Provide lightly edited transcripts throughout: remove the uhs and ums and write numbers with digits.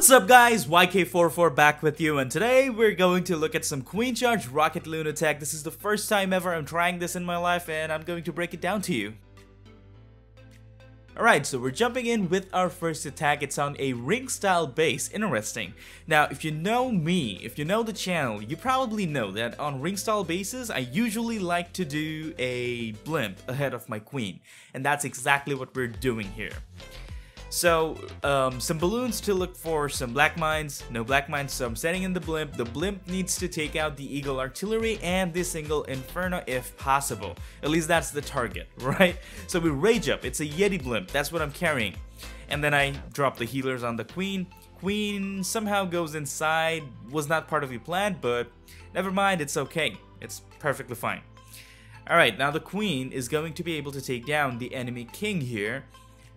What's up guys, YK404 back with you, and today we're going to look at some Queen Charge Rocket Loon attack. This is the first time ever I'm trying this in my life, and I'm going to break it down to you. Alright, so we're jumping in with our first attack. It's on a ring style base, interesting. Now if you know me, if you know the channel, you probably know that on ring style bases I usually like to do a blimp ahead of my queen, and that's exactly what we're doing here. So, some balloons to look for, some black mines, no black mines, so I'm setting in the blimp. The blimp needs to take out the Eagle Artillery and the single Inferno if possible. At least that's the target, right? So we rage up, it's a Yeti blimp, that's what I'm carrying. And then I drop the healers on the queen. Queen somehow goes inside, was not part of your plan, but never mind, it's okay. It's perfectly fine. Alright, now the queen is going to be able to take down the enemy king here.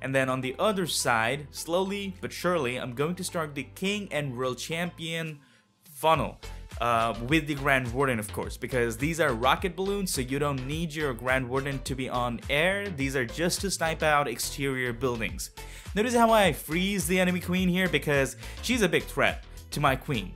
And then on the other side, slowly but surely, I'm going to start the King and Royal Champion funnel with the Grand Warden, of course, because these are rocket balloons, so you don't need your Grand Warden to be on air. These are just to snipe out exterior buildings. Notice how I freeze the enemy queen here, because she's a big threat to my queen.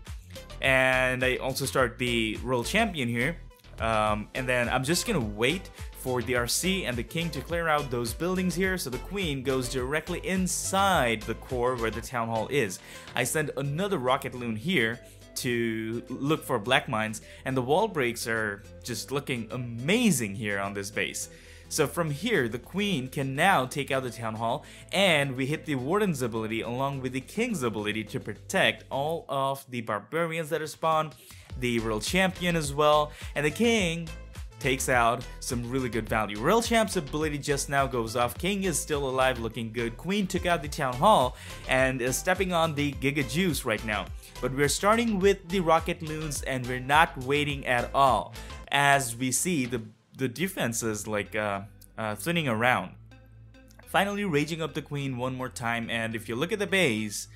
And I also start the Royal Champion here, and then I'm just gonna wait for the RC and the king to clear out those buildings here, so the queen goes directly inside the core where the town hall is. I send another rocket loon here to look for black mines, and the wall breaks are just looking amazing here on this base. So from here, the queen can now take out the town hall, and we hit the warden's ability along with the king's ability to protect all of the barbarians that are spawned, the Royal Champion as well, and the king takes out some really good value. Royal Champ's ability just now goes off. King is still alive, looking good. Queen took out the town hall and is stepping on the Giga Juice right now. But we're starting with the rocket loons, and we're not waiting at all, as we see the defense is like thinning around. Finally raging up the queen one more time, and if you look at the base,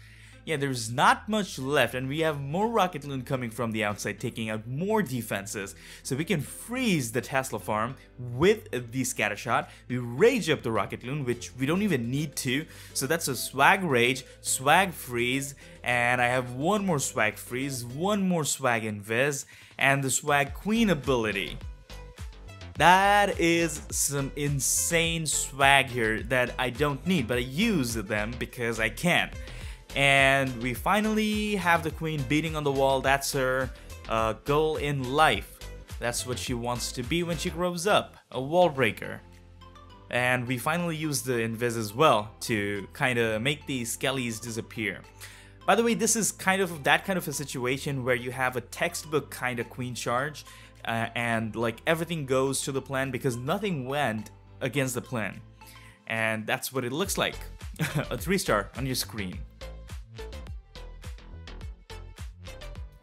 yeah, there's not much left, and we have more rocket loon coming from the outside, taking out more defenses. So we can freeze the Tesla farm with the scatter shot. We rage up the rocket loon, which we don't even need to. So that's a swag rage, swag freeze, and I have one more swag freeze, one more swag invis, and the swag queen ability. That is some insane swag here that I don't need, but I use them because I can. And we finally have the queen beating on the wall. That's her goal in life. That's what she wants to be when she grows up, a wall breaker. And we finally use the invis as well to kind of make these skellies disappear. By the way, this is kind of that kind of a situation where you have a textbook kind of queen charge, and like everything goes to the plan because nothing went against the plan. And that's what it looks like, a 3-star on your screen.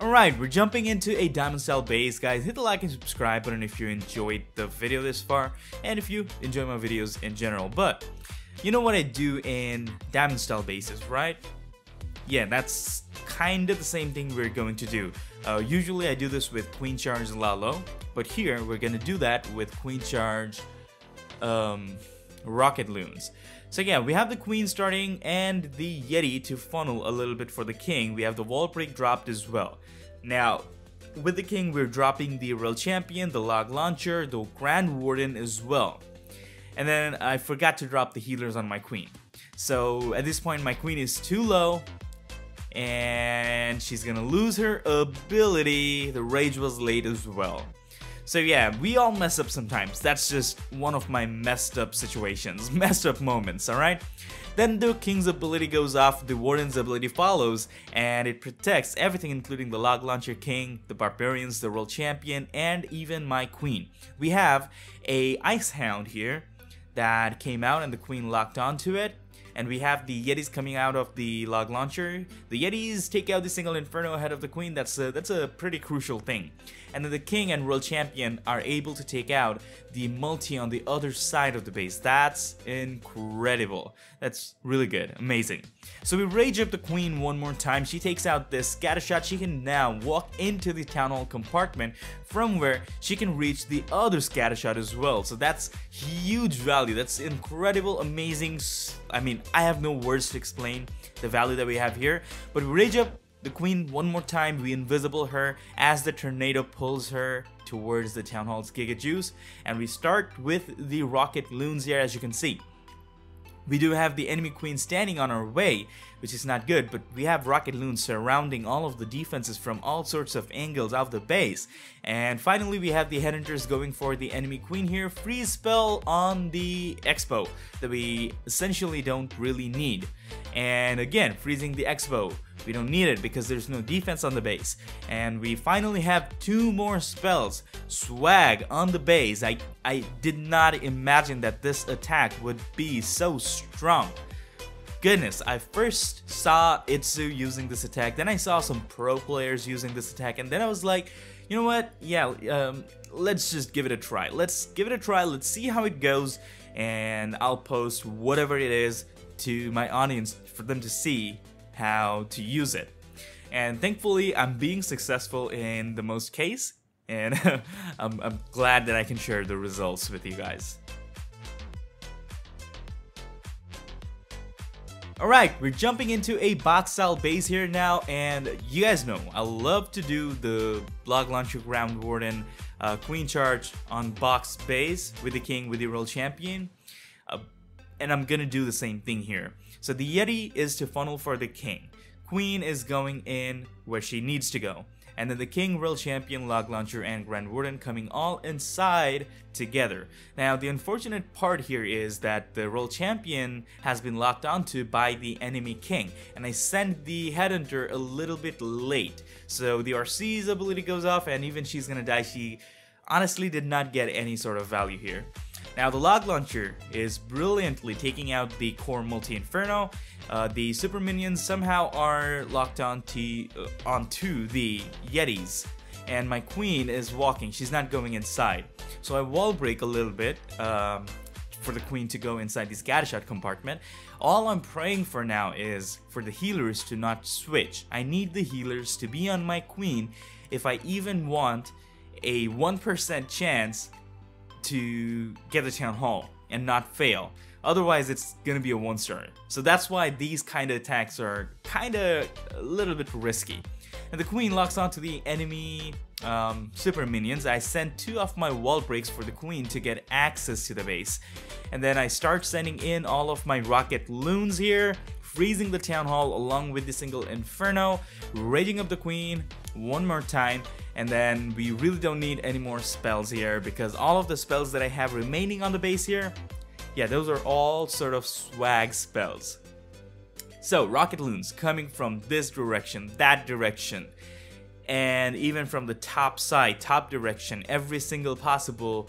Alright, we're jumping into a diamond style base, guys. Hit the like and subscribe button if you enjoyed the video this far, and if you enjoy my videos in general. But you know what I do in diamond style bases, right? Yeah, that's kind of the same thing we're going to do. Usually I do this with Queen Charge Lalo, but here we're gonna do that with Queen Charge Rocket Loons. So yeah, we have the queen starting and the Yeti to funnel a little bit for the king. We have the wall break dropped as well. Now, with the king, we're dropping the Royal Champion, the Log Launcher, the Grand Warden as well. And then I forgot to drop the healers on my queen. So at this point, my queen is too low, and she's gonna lose her ability. The rage was late as well. So yeah, we all mess up sometimes. That's just one of my messed up situations, messed up moments, alright? Then the king's ability goes off, the warden's ability follows, and it protects everything including the Log Launcher, king, the barbarians, the Royal Champion, and even my queen. We have a Ice Hound here that came out and the queen locked onto it. And we have the Yetis coming out of the Log Launcher. The Yetis take out the single Inferno ahead of the queen. That's a pretty crucial thing. And then the king and Royal Champion are able to take out the multi on the other side of the base. That's incredible. That's really good. Amazing. So we rage up the queen one more time. She takes out this scatter shot. She can now walk into the town hall compartment from where she can reach the other scatter shot as well. So that's huge value. That's incredible, amazing stuff. I mean, I have no words to explain the value that we have here. But we rage up the queen one more time. We invisible her as the tornado pulls her towards the town hall's Giga Juice, and we start with the rocket loons here. As you can see, we do have the enemy queen standing on our way, which is not good, but we have rocket loons surrounding all of the defenses from all sorts of angles of the base. And finally, we have the headhunters going for the enemy queen here. Freeze spell on the expo that we essentially don't really need, and again freezing the expo, we don't need it because there's no defense on the base. And we finally have two more spells, swag on the base. I did not imagine that this attack would be so strong. Goodness, I first saw Itzu using this attack, then I saw some pro players using this attack, and then I was like, you know what, yeah, let's just give it a try. Let's see how it goes, and I'll post whatever it is to my audience for them to see how to use it. And thankfully I'm being successful in the most case, and I'm glad that I can share the results with you guys. Alright, we're jumping into a box style base here now, and you guys know I love to do the Log Launcher, Grand Warden, Queen Charge on box base with the King, with the Royal Champion, and I'm gonna do the same thing here. So the Yeti is to funnel for the King, Queen is going in where she needs to go, and then the King, Royal Champion, Log Launcher, and Grand Warden coming all inside together. Now the unfortunate part here is that the Royal Champion has been locked onto by the enemy King, and I send the headhunter a little bit late, so the RC's ability goes off, and even she's gonna die. She honestly did not get any sort of value here. Now the Log Launcher is brilliantly taking out the core multi-inferno. The super minions somehow are locked onto the Yetis, and my queen is walking, she's not going inside. So I wall break a little bit for the queen to go inside this Gatashot compartment. All I'm praying for now is for the healers to not switch. I need the healers to be on my queen if I even want a 1% chance to get the town hall and not fail. Otherwise it's gonna be a one-star. So that's why these kind of attacks are kind of a little bit risky. And the queen locks onto the enemy super minions. I send two of my wall breaks for the queen to get access to the base, and then I start sending in all of my rocket loons here, freezing the town hall along with the single inferno, raging up the queen one more time. And then we really don't need any more spells here, because all of the spells that I have remaining on the base here, yeah, those are all sort of swag spells. So rocket loons coming from this direction, that direction, and even from the top side, top direction, every single possible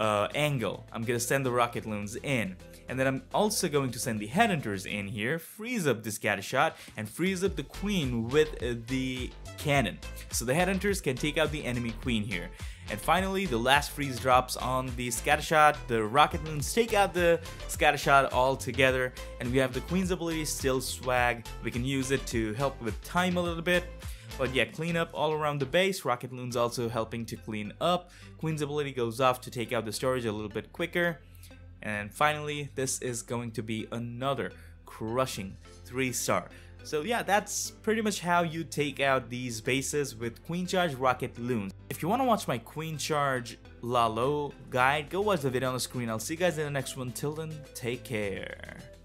angle. I'm gonna send the rocket loons in, and then I'm also going to send the headhunters in here, freeze up this Gatashot, and freeze up the queen with the cannon, so the headhunters can take out the enemy queen here. And finally the last freeze drops on the Scattershot. The rocket loons take out the Scattershot all together, and we have the queen's ability still swag. We can use it to help with time a little bit, but yeah, clean up all around the base. Rocket loons also helping to clean up. Queen's ability goes off to take out the storage a little bit quicker. And finally, this is going to be another crushing 3-star. So yeah, that's pretty much how you take out these bases with Queen Charge Rocket Loons. If you want to watch my Queen Charge Lalo guide, go watch the video on the screen. I'll see you guys in the next one. Till then, take care.